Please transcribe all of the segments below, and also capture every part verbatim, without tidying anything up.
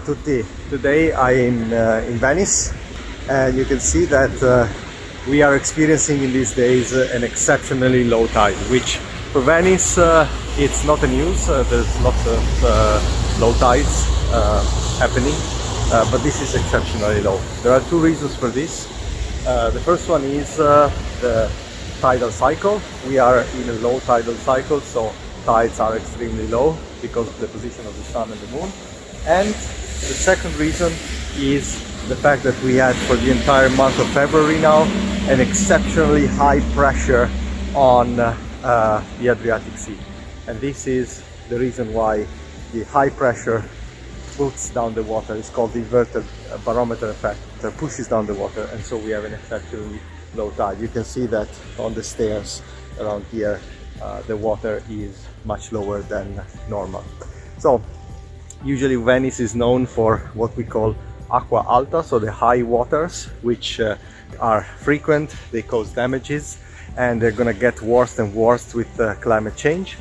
a tutti! Today I am uh, in Venice, and you can see that uh, we are experiencing in these days uh, an exceptionally low tide, which for Venice uh, it's not a news. Uh, there's lots of uh, low tides uh, happening, uh, but this is exceptionally low. There are two reasons for this. Uh, the first one is uh, the tidal cycle. We are in a low tidal cycle, so tides are extremely low because of the position of the sun and the moon. And the second reason is the fact that we had, for the entire month of February now, an exceptionally high pressure on uh, uh, the Adriatic Sea. And this is the reason why the high pressure puts down the water. It's called the inverted barometer effect. It pushes down the water, and so we have an exceptionally low tide. You can see that on the stairs around here, uh, the water is much lower than normal. So usually Venice is known for what we call aqua alta, so the high waters, which uh, are frequent, they cause damages, and they're gonna get worse and worse with uh, climate change.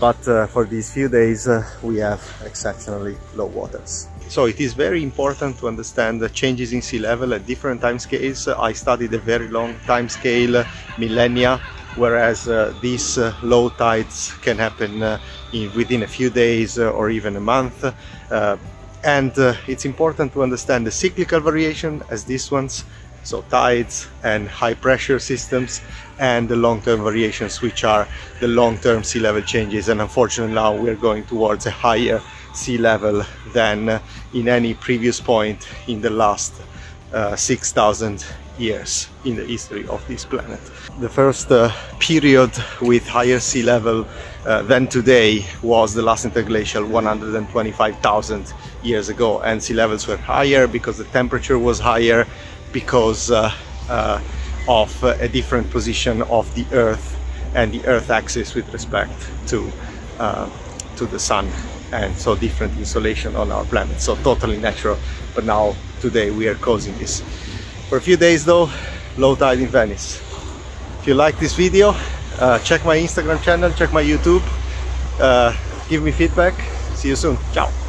But uh, for these few days uh, we have exceptionally low waters. So it is very important to understand the changes in sea level at different time scales. I studied a very long time scale, uh, millennia, whereas uh, these uh, low tides can happen uh, in, within a few days uh, or even a month. Uh, and uh, it's important to understand the cyclical variation as these ones, so tides and high pressure systems, and the long-term variations, which are the long-term sea level changes. And unfortunately now we're going towards a higher sea level than uh, in any previous point in the last uh, six thousand years in the history of this planet. The first uh, period with higher sea level uh, than today was the last interglacial one hundred twenty-five thousand years ago, and sea levels were higher because the temperature was higher, because uh, uh, of uh, a different position of the Earth and the Earth axis with respect to, uh, to the Sun, and so different insolation on our planet. So totally natural, but now today we are causing this. For a few days though, low tide in Venice. If you like this video, uh, check my Instagram channel, check my YouTube, uh, give me feedback. See you soon, ciao!